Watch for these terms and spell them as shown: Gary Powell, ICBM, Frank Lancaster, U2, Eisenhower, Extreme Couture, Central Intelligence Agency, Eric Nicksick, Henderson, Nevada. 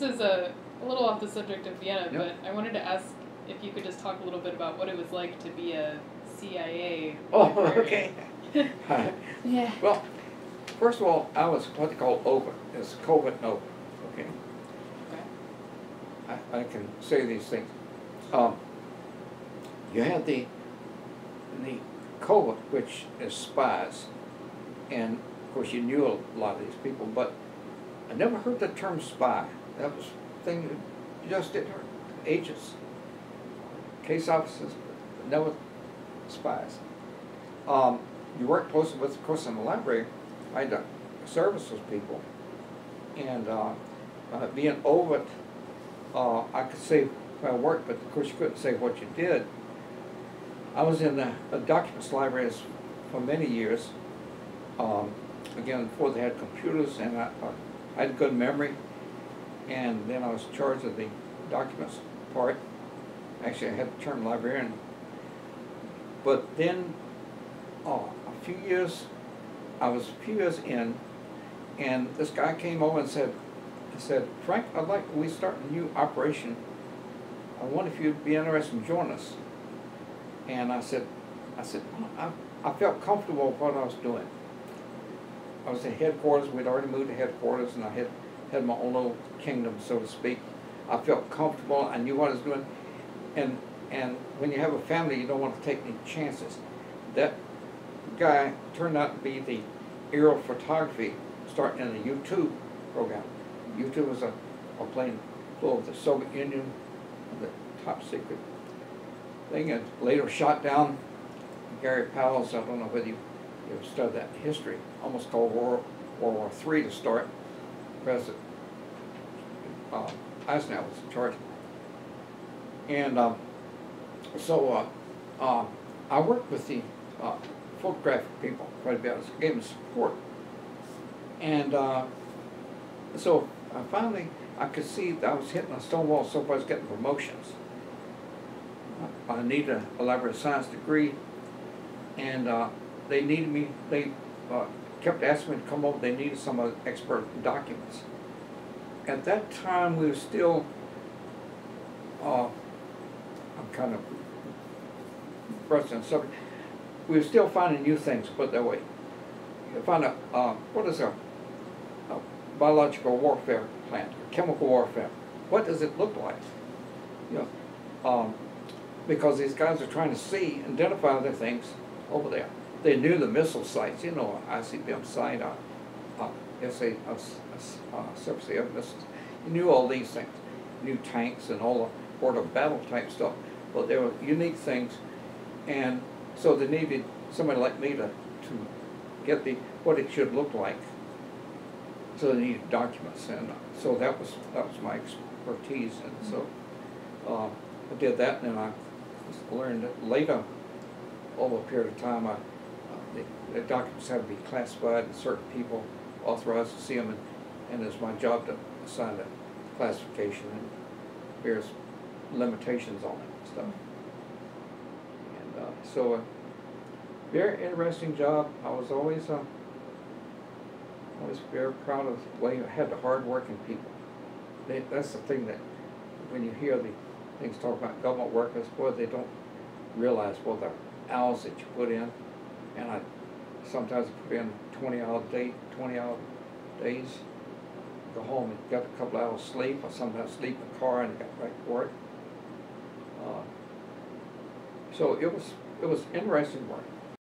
This is a little off the subject of Vienna, yep. But I wanted to ask if you could just talk a little bit about what it was like to be a CIA. Oh, okay. Yeah. Well, first of all, I was what they call open. It's COVID open. Okay. Okay. I can say these things. You had the COVID, which is spies, and of course you knew a lot of these people, but I never heard the term spy. That was a thing that just didn't hurt. Agents, case officers, never spies. You worked closely with, of course, in the library, I had to service those people, and being over it, I could say where I worked, but of course you couldn't say what you did. I was in the documents libraries for many years, again, before they had computers, and I had good memory, and then I was in charge of the documents part. Actually, I had the term librarian. But then, I was a few years in, and this guy came over and said, "Frank, we start a new operation. I wonder if you'd be interested in joining us." And I felt comfortable with what I was doing. I was at headquarters. We'd already moved to headquarters, and I had my own little kingdom, so to speak. I felt comfortable. I knew what I was doing, and when you have a family, you don't want to take any chances. That guy turned out to be the aerial photography, starting in the U2 program. U2 was a plane full of the Soviet Union, the top secret thing, and later shot down. Gary Powell, so I don't know whether you've studied that history, almost called World War III to start. President Eisenhower was in charge. And so I worked with the photographic people quite a bit. I gave them support. And so finally, I could see that I was hitting a stone wall, so I was getting promotions. I needed a library science degree, and they needed me. They kept asking me to come over. They needed some expert documents. At that time, we were still, I'm kind of rushed on the subject. We were still finding new things, put it that way. You find out what is a biological warfare plant, chemical warfare. What does it look like? You know, because these guys are trying to see, identify their things over there. They knew the missile sites, you know, ICBM site, surface air missiles. You knew all these things, new tanks and all the sort of battle type stuff. But they were unique things, and so they needed somebody like me to get the what it should look like. So they needed documents, and so that was my expertise, and so I did that, and then I learned that later, over a period of time, the documents had to be classified, and certain people authorized to see them, and it's my job to assign the classification and various limitations on it and stuff. And so a very interesting job. I was always very proud of the way you had the hard-working people. That's the thing that when you hear the things talk about government workers, boy, they don't realize what the hours that you put in, and I sometimes put in 20-hour days, go home and got a couple hours sleep, or sometimes sleep in the car and got right to work. So it was interesting work.